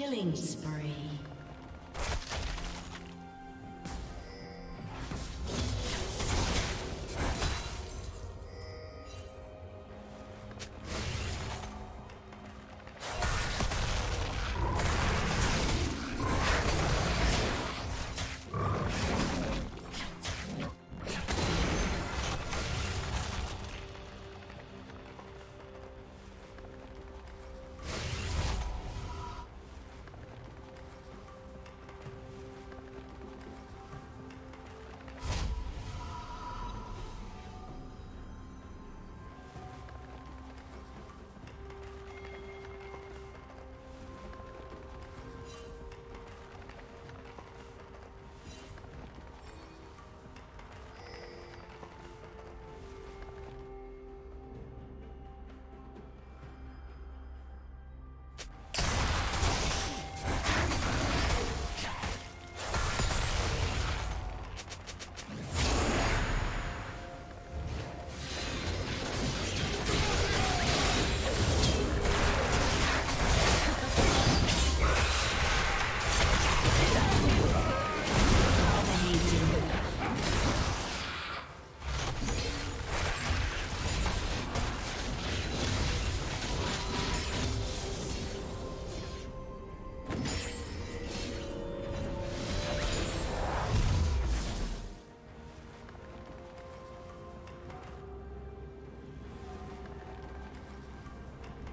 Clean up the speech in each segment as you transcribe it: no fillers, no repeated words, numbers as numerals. Killing spree.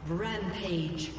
Rampage.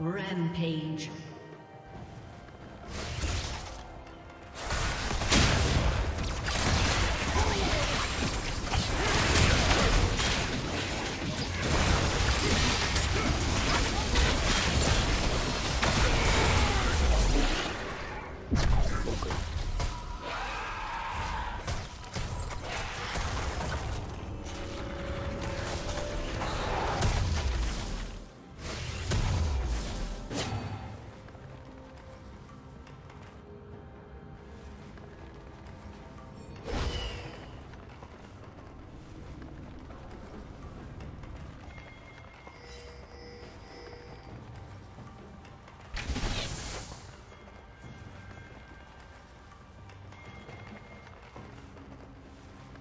Rampage.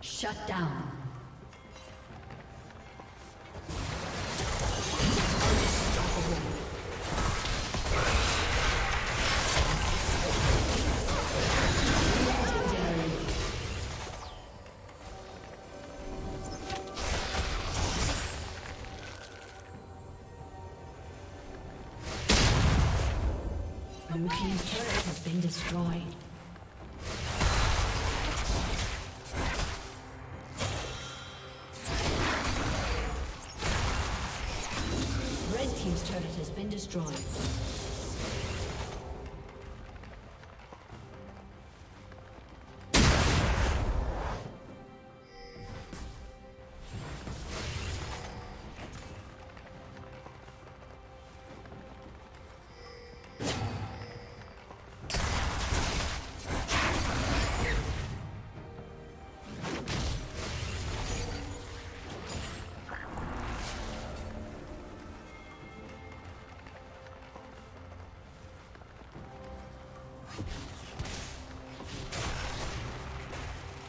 Shut down. Blue team's turret has been destroyed. Red team's turret has been destroyed.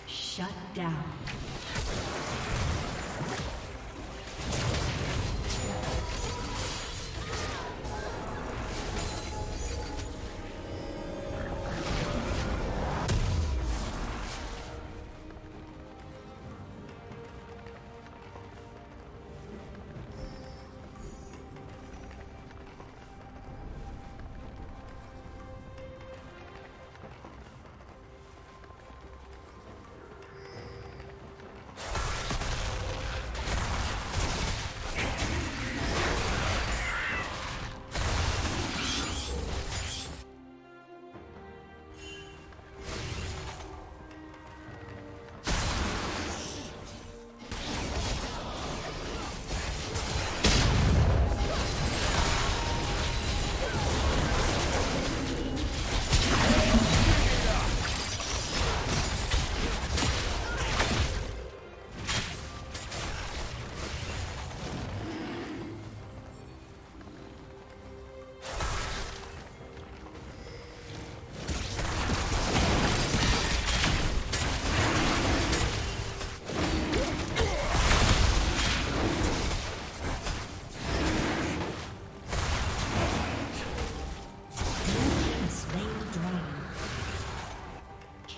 Shut down.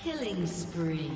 Killing spree.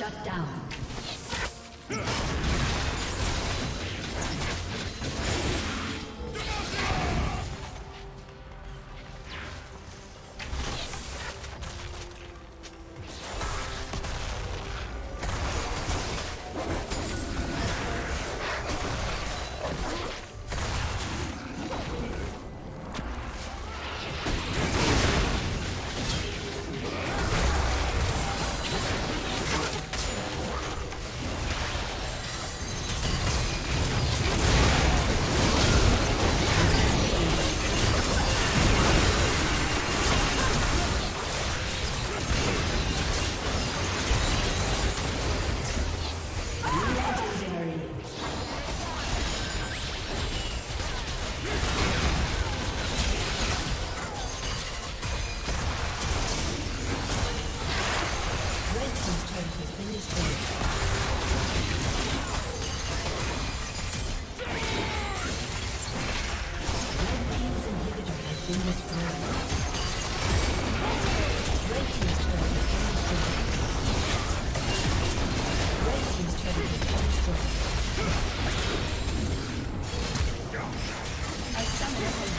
Shut down.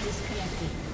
Disconnected.